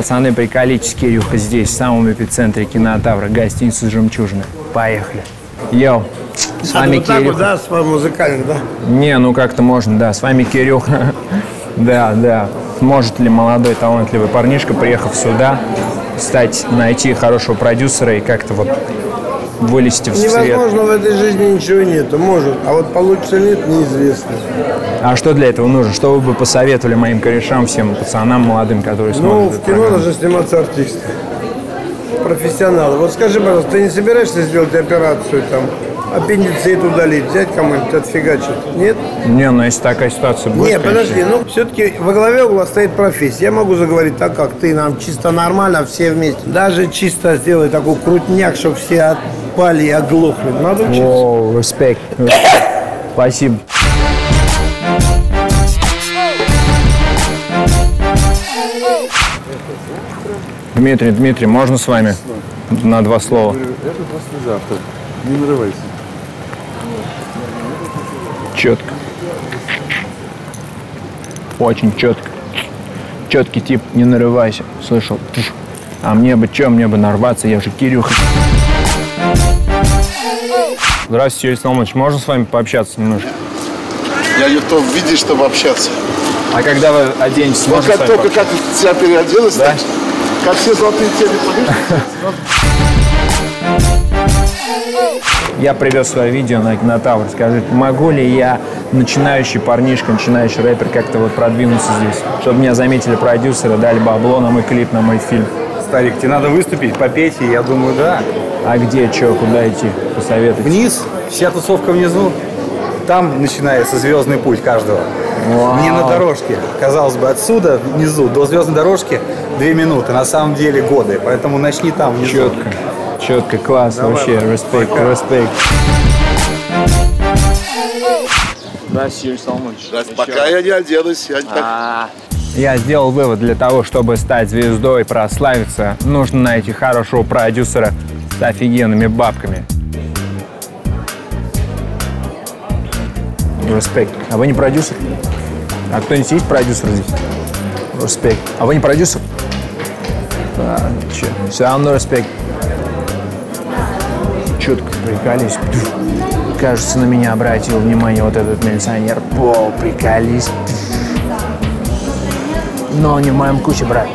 Пацаны, приколитесь, Кирюха здесь, в самом эпицентре кинотавра, гостиница «Жемчужина». Поехали. Йоу, с вами вот Кирюха. Вот, да, с вами музыкально, да? Не, ну как-то можно, да, с вами Кирюха. Да, да. Может ли молодой талантливый парнишка, приехав сюда, найти хорошего продюсера и как-то вот вылезти в свет? Невозможно, в этой жизни ничего нету, может. А вот получится ли нет, неизвестно. А что для этого нужно? Что вы бы посоветовали моим корешам, всем пацанам молодым, которые смотрят? Ну, в кино нужно сниматься артисты, профессионалы. Вот скажи, пожалуйста, ты не собираешься сделать операцию, там, аппендицит удалить, взять кому-нибудь, отфигачить? Нет? Не, ну если такая ситуация будет... Нет, конечно. Подожди, ну все-таки во главе угла стоит профессия. Я могу заговорить так, как ты, нам чисто нормально, все вместе. Даже чисто сделай такой крутняк, чтобы все отпали и оглохли. Надо учиться. О, респект. Спасибо. Дмитрий, можно с вами на два слова? Это послезавтра. Не нарывайся. Четко. Очень четко. Четкий тип, не нарывайся. Слышал? А мне бы что, мне бы нарваться, я же Кирюха. Здравствуйте, Юрий Соломонович, можно с вами пообщаться немножко? Я не в том виде, чтобы общаться. А когда вы оденетесь, вот можно как только пообщаться? Как тебя переоделась, да? Так? Как все золотые теле. Я привез свое видео на Кинотавр. Скажите, могу ли я, начинающий парнишка, начинающий рэпер, как-то вот продвинуться здесь? Чтобы меня заметили продюсеры, дали бабло на мой клип, на мой фильм. Старик, тебе надо выступить, попеть, и я думаю, да. А где, что, куда идти? Посоветуйте. Вниз, вся тусовка внизу. Там начинается звездный путь каждого. Вау. Не на дорожке. Казалось бы, отсюда, внизу, до звездной дорожки 2 минуты. На самом деле годы. Поэтому начни там внизу. Четко. Четко, класс. Давай, вообще. Респект, респект. Здравствуйте, Юрий Соломонович. Здравствуйте. Пока я не оделась. Я сделал вывод: для того, чтобы стать звездой, прославиться, нужно найти хорошего продюсера с офигенными бабками. Респект. А вы не продюсер? А кто-нибудь есть продюсер здесь? Респект. А вы не продюсер? А, че? Все равно респект. Четко приколись. Кажется, на меня обратил внимание вот этот милиционер. Пол, приколись. Но не в моем куче, брат.